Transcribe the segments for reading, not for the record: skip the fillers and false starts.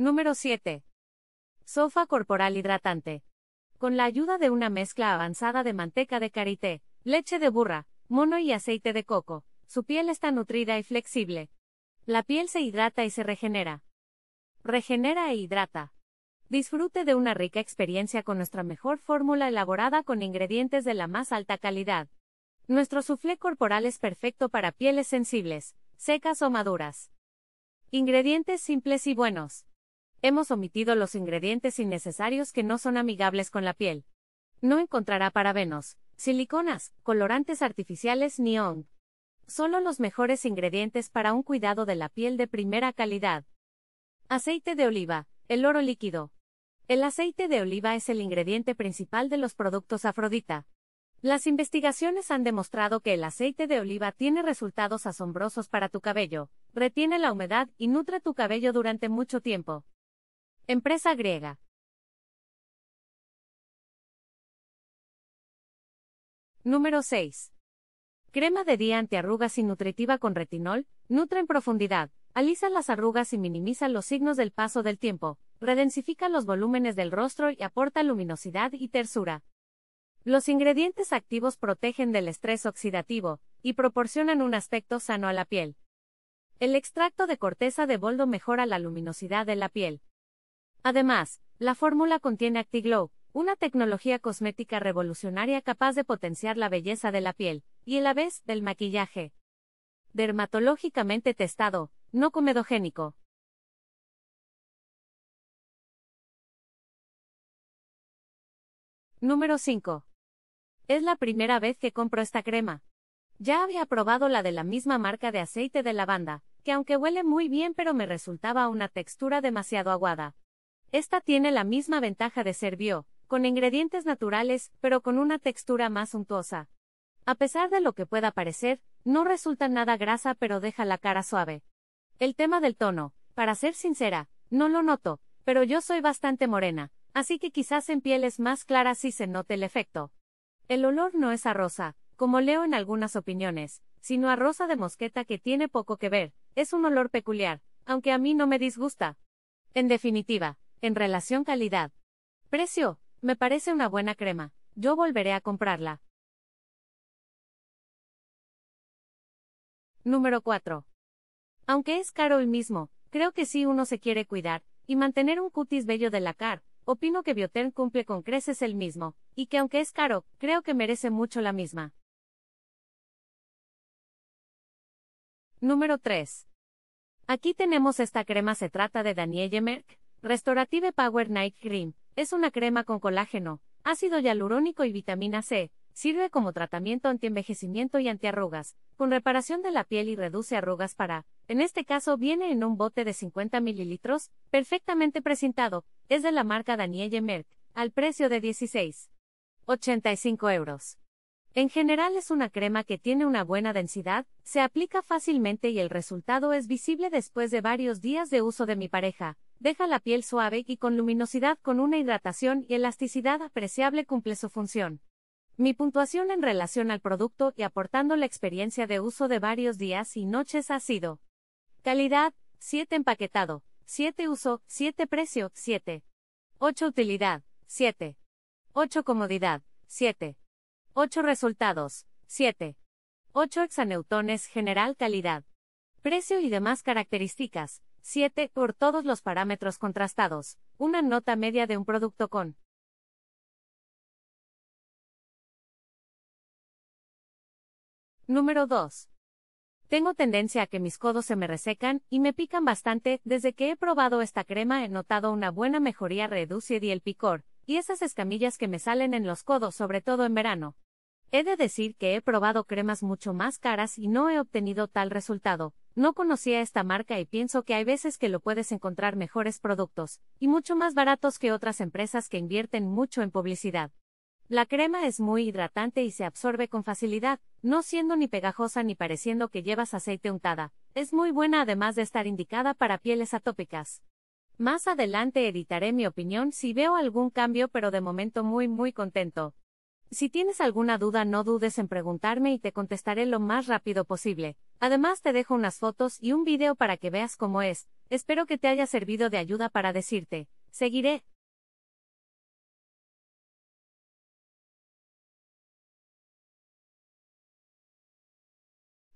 Número 7. Sofa corporal hidratante. Con la ayuda de una mezcla avanzada de manteca de karité, leche de burra, mono y aceite de coco, su piel está nutrida y flexible. La piel se hidrata y se regenera. Regenera e hidrata. Disfrute de una rica experiencia con nuestra mejor fórmula elaborada con ingredientes de la más alta calidad. Nuestro suflé corporal es perfecto para pieles sensibles, secas o maduras. Ingredientes simples y buenos. Hemos omitido los ingredientes innecesarios que no son amigables con la piel. No encontrará parabenos, siliconas, colorantes artificiales ni ONG. Solo los mejores ingredientes para un cuidado de la piel de primera calidad. Aceite de oliva, el oro líquido. El aceite de oliva es el ingrediente principal de los productos Afrodita. Las investigaciones han demostrado que el aceite de oliva tiene resultados asombrosos para tu cabello, retiene la humedad y nutre tu cabello durante mucho tiempo. Empresa griega. Número 6. Crema de día antiarrugas y nutritiva con retinol, nutre en profundidad. Alisa las arrugas y minimiza los signos del paso del tiempo, redensifica los volúmenes del rostro y aporta luminosidad y tersura. Los ingredientes activos protegen del estrés oxidativo y proporcionan un aspecto sano a la piel. El extracto de corteza de boldo mejora la luminosidad de la piel. Además, la fórmula contiene ActiGlow, una tecnología cosmética revolucionaria capaz de potenciar la belleza de la piel y a la vez del maquillaje. Dermatológicamente testado, no comedogénico. Número 5. Es la primera vez que compro esta crema. Ya había probado la de la misma marca de aceite de lavanda, que aunque huele muy bien pero me resultaba una textura demasiado aguada. Esta tiene la misma ventaja de ser bio, con ingredientes naturales, pero con una textura más untuosa. A pesar de lo que pueda parecer, no resulta nada grasa pero deja la cara suave. El tema del tono, para ser sincera, no lo noto, pero yo soy bastante morena, así que quizás en pieles más claras sí se note el efecto. El olor no es a rosa, como leo en algunas opiniones, sino a rosa de mosqueta que tiene poco que ver, es un olor peculiar, aunque a mí no me disgusta. En definitiva, en relación calidad. Precio, me parece una buena crema, yo volveré a comprarla. Número 4. Aunque es caro el mismo, creo que si uno se quiere cuidar y mantener un cutis bello de la cara, opino que Biotherm cumple con creces el mismo, y que aunque es caro, creo que merece mucho la misma. Número 3. Aquí tenemos esta crema, se trata de Danièlle Merk, Restorative Power Night Cream, es una crema con colágeno, ácido hialurónico y vitamina C. Sirve como tratamiento antienvejecimiento y antiarrugas, con reparación de la piel y reduce arrugas para, en este caso viene en un bote de 50 ml, perfectamente presentado, es de la marca Danièlle Merk, al precio de 16,85 €. En general es una crema que tiene una buena densidad, se aplica fácilmente y el resultado es visible después de varios días de uso de mi pareja, deja la piel suave y con luminosidad con una hidratación y elasticidad apreciable, cumple su función. Mi puntuación en relación al producto y aportando la experiencia de uso de varios días y noches ha sido: calidad, 7 empaquetado, 7 uso, 7 precio, 7. 8 utilidad, 7. 8 comodidad, 7. 8 resultados, 7. 8 hexaneutones, general calidad, precio y demás características, 7 por todos los parámetros contrastados, una nota media de un producto con. Número 2. Tengo tendencia a que mis codos se me resecan y me pican bastante. Desde que he probado esta crema he notado una buena mejoría, reduce el picor y esas escamillas que me salen en los codos, sobre todo en verano. He de decir que he probado cremas mucho más caras y no he obtenido tal resultado. No conocía esta marca y pienso que hay veces que lo puedes encontrar mejores productos y mucho más baratos que otras empresas que invierten mucho en publicidad. La crema es muy hidratante y se absorbe con facilidad, no siendo ni pegajosa ni pareciendo que llevas aceite untada. Es muy buena además de estar indicada para pieles atópicas. Más adelante editaré mi opinión si veo algún cambio, pero de momento muy contento. Si tienes alguna duda no dudes en preguntarme y te contestaré lo más rápido posible. Además te dejo unas fotos y un video para que veas cómo es, Espero que te haya servido de ayuda para decirte, seguiré.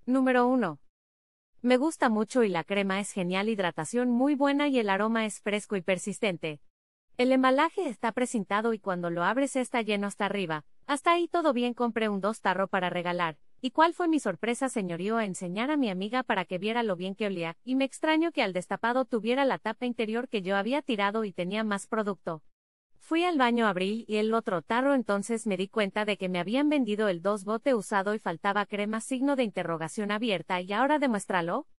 Número 1. Me gusta mucho y la crema es genial, hidratación muy buena y el aroma es fresco y persistente. El embalaje está presentado y cuando lo abres está lleno hasta arriba. Hasta ahí todo bien, compré un 2 tarro para regalar. ¿Y cuál fue mi sorpresa, señorío? A enseñar a mi amiga para que viera lo bien que olía, y me extraño que al destapado tuviera la tapa interior que yo había tirado y tenía más producto. Fui al baño, abrí y el otro tarro, entonces me di cuenta de que me habían vendido el 2 bote usado y faltaba crema, signo de interrogación abierta, y ahora demuéstralo.